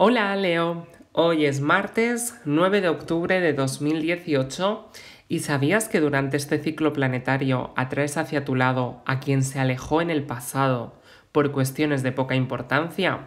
Hola Leo, hoy es martes 9 de octubre de 2018 y ¿sabías que durante este ciclo planetario atraes hacia tu lado a quien se alejó en el pasado por cuestiones de poca importancia?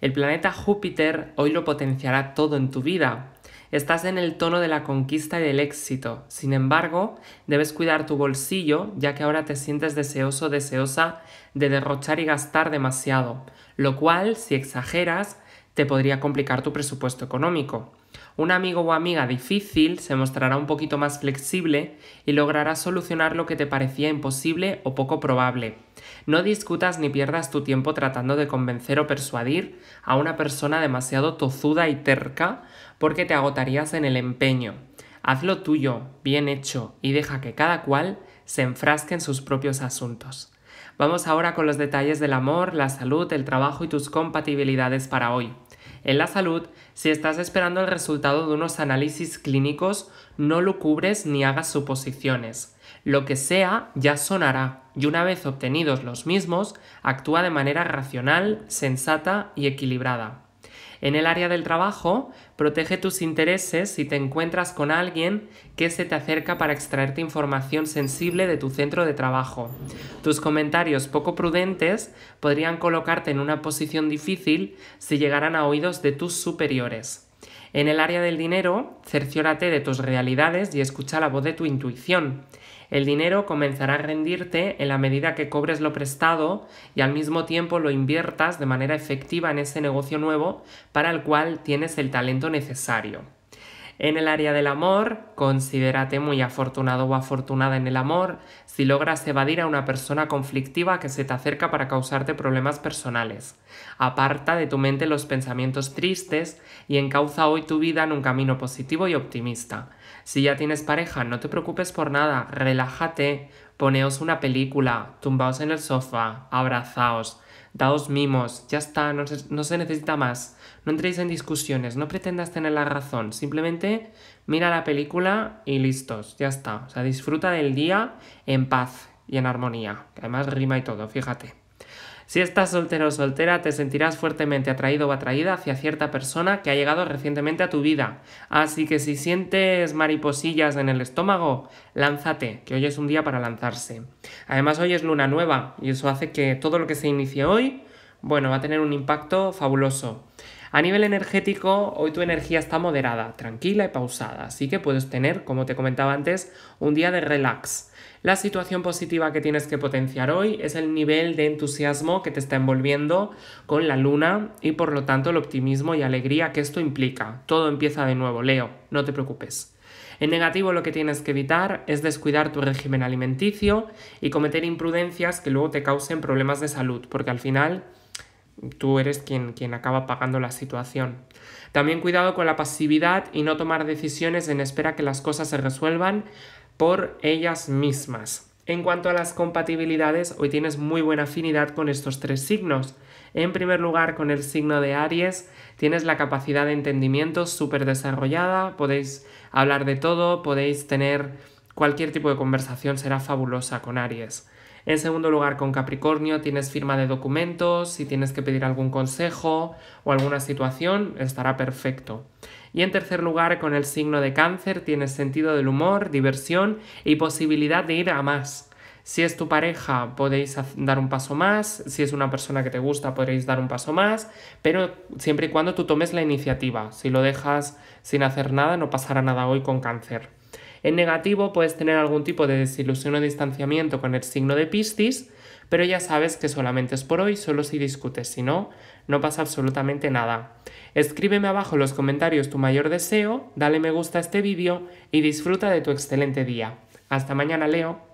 El planeta Júpiter hoy lo potenciará todo en tu vida. Estás en el tono de la conquista y del éxito, sin embargo, debes cuidar tu bolsillo ya que ahora te sientes deseoso o deseosa de derrochar y gastar demasiado, lo cual, si exageras, te podría complicar tu presupuesto económico. Un amigo o amiga difícil se mostrará un poquito más flexible y logrará solucionar lo que te parecía imposible o poco probable. No discutas ni pierdas tu tiempo tratando de convencer o persuadir a una persona demasiado tozuda y terca porque te agotarías en el empeño. Haz lo tuyo, bien hecho, y deja que cada cual se enfrasque en sus propios asuntos. Vamos ahora con los detalles del amor, la salud, el trabajo y tus compatibilidades para hoy. En la salud, si estás esperando el resultado de unos análisis clínicos, no lucubres ni hagas suposiciones. Lo que sea ya sonará, y una vez obtenidos los mismos, actúa de manera racional, sensata y equilibrada. En el área del trabajo, protege tus intereses si te encuentras con alguien que se te acerca para extraerte información sensible de tu centro de trabajo. Tus comentarios poco prudentes podrían colocarte en una posición difícil si llegaran a oídos de tus superiores. En el área del dinero, cerciórate de tus realidades y escucha la voz de tu intuición. El dinero comenzará a rendirte en la medida que cobres lo prestado y al mismo tiempo lo inviertas de manera efectiva en ese negocio nuevo para el cual tienes el talento necesario. En el área del amor, considérate muy afortunado o afortunada en el amor si logras evadir a una persona conflictiva que se te acerca para causarte problemas personales. Aparta de tu mente los pensamientos tristes y encauza hoy tu vida en un camino positivo y optimista. Si ya tienes pareja, no te preocupes por nada, relájate, poneos una película, tumbaos en el sofá, abrazaos, daos mimos, ya está, no se necesita más. No entréis en discusiones, no pretendas tener la razón, simplemente mira la película y listos, ya está. O sea, disfruta del día en paz y en armonía, que además rima y todo, fíjate. Si estás soltero o soltera, te sentirás fuertemente atraído o atraída hacia cierta persona que ha llegado recientemente a tu vida. Así que si sientes mariposillas en el estómago, lánzate, que hoy es un día para lanzarse. Además, hoy es luna nueva y eso hace que todo lo que se inicie hoy, bueno, va a tener un impacto fabuloso. A nivel energético, hoy tu energía está moderada, tranquila y pausada, así que puedes tener, como te comentaba antes, un día de relax. La situación positiva que tienes que potenciar hoy es el nivel de entusiasmo que te está envolviendo con la luna y por lo tanto el optimismo y alegría que esto implica. Todo empieza de nuevo, Leo, no te preocupes. En negativo, lo que tienes que evitar es descuidar tu régimen alimenticio y cometer imprudencias que luego te causen problemas de salud, porque al final tú eres quien acaba pagando la situación. También cuidado con la pasividad y no tomar decisiones en espera que las cosas se resuelvan por ellas mismas. En cuanto a las compatibilidades, hoy tienes muy buena afinidad con estos tres signos. En primer lugar, con el signo de Aries, tienes la capacidad de entendimiento súper desarrollada, podéis hablar de todo, podéis tener cualquier tipo de conversación, será fabulosa con Aries. En segundo lugar, con Capricornio, tienes firma de documentos, si tienes que pedir algún consejo o alguna situación, estará perfecto. Y en tercer lugar, con el signo de Cáncer, tienes sentido del humor, diversión y posibilidad de ir a más. Si es tu pareja, podéis dar un paso más, si es una persona que te gusta, podréis dar un paso más, pero siempre y cuando tú tomes la iniciativa. Si lo dejas sin hacer nada, no pasará nada hoy con Cáncer. En negativo, puedes tener algún tipo de desilusión o distanciamiento con el signo de Piscis, pero ya sabes que solamente es por hoy, solo si discutes, si no, no pasa absolutamente nada. Escríbeme abajo en los comentarios tu mayor deseo, dale me gusta a este vídeo y disfruta de tu excelente día. Hasta mañana, Leo.